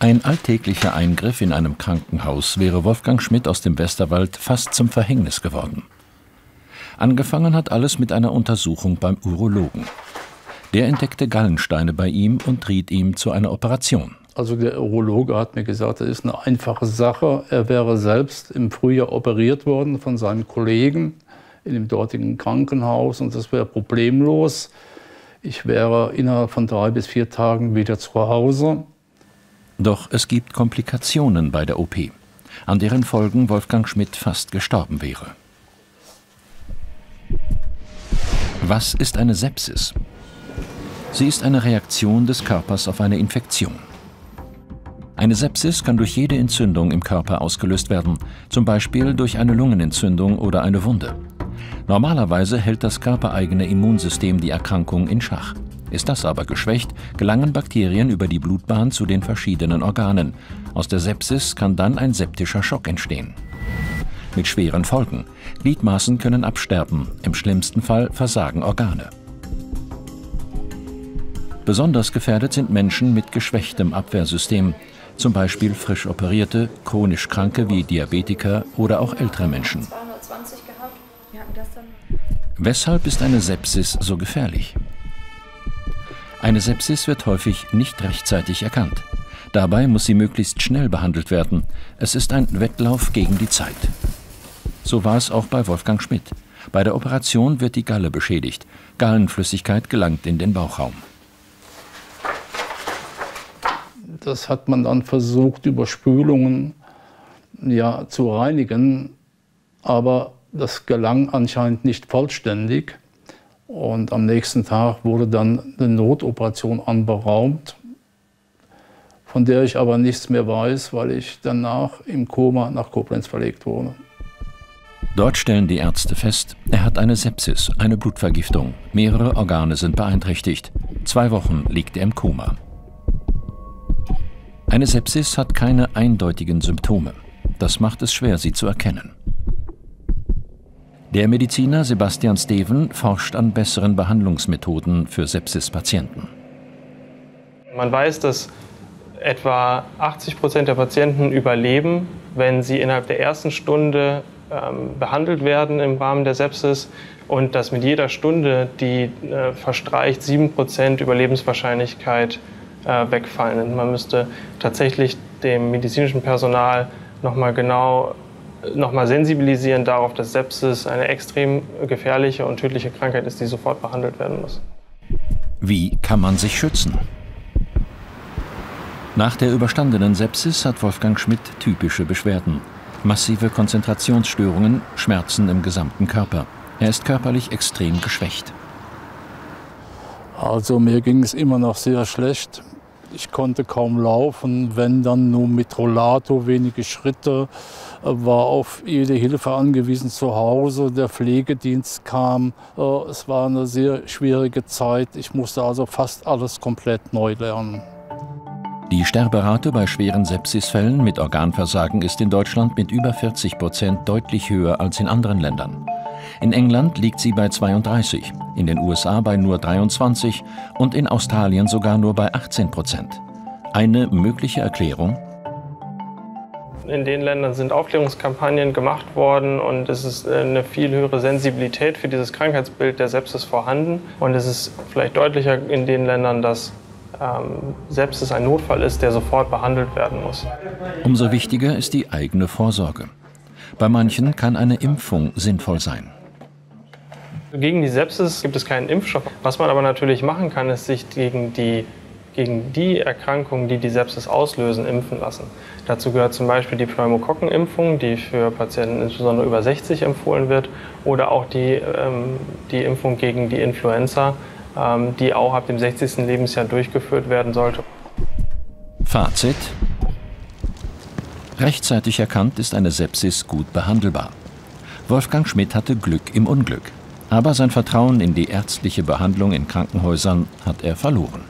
Ein alltäglicher Eingriff in einem Krankenhaus wäre Wolfgang Schmidt aus dem Westerwald fast zum Verhängnis geworden. Angefangen hat alles mit einer Untersuchung beim Urologen. Der entdeckte Gallensteine bei ihm und riet ihm zu einer Operation. Also der Urologe hat mir gesagt, das ist eine einfache Sache. Er wäre selbst im Frühjahr operiert worden von seinen Kollegen in dem dortigen Krankenhaus und das wäre problemlos. Ich wäre innerhalb von 3 bis 4 Tagen wieder zu Hause. Doch es gibt Komplikationen bei der OP, an deren Folgen Wolfgang Schmidt fast gestorben wäre. Was ist eine Sepsis? Sie ist eine Reaktion des Körpers auf eine Infektion. Eine Sepsis kann durch jede Entzündung im Körper ausgelöst werden, zum Beispiel durch eine Lungenentzündung oder eine Wunde. Normalerweise hält das körpereigene Immunsystem die Erkrankung in Schach. Ist das aber geschwächt, gelangen Bakterien über die Blutbahn zu den verschiedenen Organen. Aus der Sepsis kann dann ein septischer Schock entstehen. Mit schweren Folgen. Gliedmaßen können absterben, im schlimmsten Fall versagen Organe. Besonders gefährdet sind Menschen mit geschwächtem Abwehrsystem, zum Beispiel frisch operierte, chronisch Kranke wie Diabetiker oder auch ältere Menschen. Weshalb ist eine Sepsis so gefährlich? Eine Sepsis wird häufig nicht rechtzeitig erkannt. Dabei muss sie möglichst schnell behandelt werden. Es ist ein Wettlauf gegen die Zeit. So war es auch bei Wolfgang Schmidt. Bei der Operation wird die Galle beschädigt. Gallenflüssigkeit gelangt in den Bauchraum. Das hat man dann versucht, über Spülungen ja, zu reinigen. Aber das gelang anscheinend nicht vollständig. Und am nächsten Tag wurde dann eine Notoperation anberaumt, von der ich aber nichts mehr weiß, weil ich danach im Koma nach Koblenz verlegt wurde. Dort stellen die Ärzte fest, er hat eine Sepsis, eine Blutvergiftung. Mehrere Organe sind beeinträchtigt. 2 Wochen liegt er im Koma. Eine Sepsis hat keine eindeutigen Symptome. Das macht es schwer, sie zu erkennen. Der Mediziner Sebastian Steven forscht an besseren Behandlungsmethoden für Sepsis-Patienten. Man weiß, dass etwa 80% der Patienten überleben, wenn sie innerhalb der ersten Stunde behandelt werden im Rahmen der Sepsis und dass mit jeder Stunde, die verstreicht, 7% Überlebenswahrscheinlichkeit wegfallen. Und man müsste tatsächlich dem medizinischen Personal nochmal sensibilisieren darauf, dass Sepsis eine extrem gefährliche und tödliche Krankheit ist, die sofort behandelt werden muss. Wie kann man sich schützen? Nach der überstandenen Sepsis hat Wolfgang Schmidt typische Beschwerden. Massive Konzentrationsstörungen, Schmerzen im gesamten Körper. Er ist körperlich extrem geschwächt. Also mir ging es immer noch sehr schlecht. Ich konnte kaum laufen, wenn dann nur mit Rollator, wenige Schritte, war auf jede Hilfe angewiesen zu Hause, der Pflegedienst kam. Es war eine sehr schwierige Zeit, ich musste also fast alles komplett neu lernen. Die Sterberate bei schweren Sepsisfällen mit Organversagen ist in Deutschland mit über 40% deutlich höher als in anderen Ländern. In England liegt sie bei 32, in den USA bei nur 23 und in Australien sogar nur bei 18%. Eine mögliche Erklärung? In den Ländern sind Aufklärungskampagnen gemacht worden und es ist eine viel höhere Sensibilität für dieses Krankheitsbild der Sepsis vorhanden. Und es ist vielleicht deutlicher in den Ländern, dass Sepsis ein Notfall ist, der sofort behandelt werden muss. Umso wichtiger ist die eigene Vorsorge. Bei manchen kann eine Impfung sinnvoll sein. Gegen die Sepsis gibt es keinen Impfstoff. Was man aber natürlich machen kann, ist sich gegen die Erkrankungen, die die Sepsis auslösen, impfen lassen. Dazu gehört zum Beispiel die Pneumokokkenimpfung, die für Patienten insbesondere über 60 empfohlen wird, oder auch die Impfung gegen die Influenza, die auch ab dem 60. Lebensjahr durchgeführt werden sollte. Fazit: Rechtzeitig erkannt ist eine Sepsis gut behandelbar. Wolfgang Schmidt hatte Glück im Unglück. Aber sein Vertrauen in die ärztliche Behandlung in Krankenhäusern hat er verloren.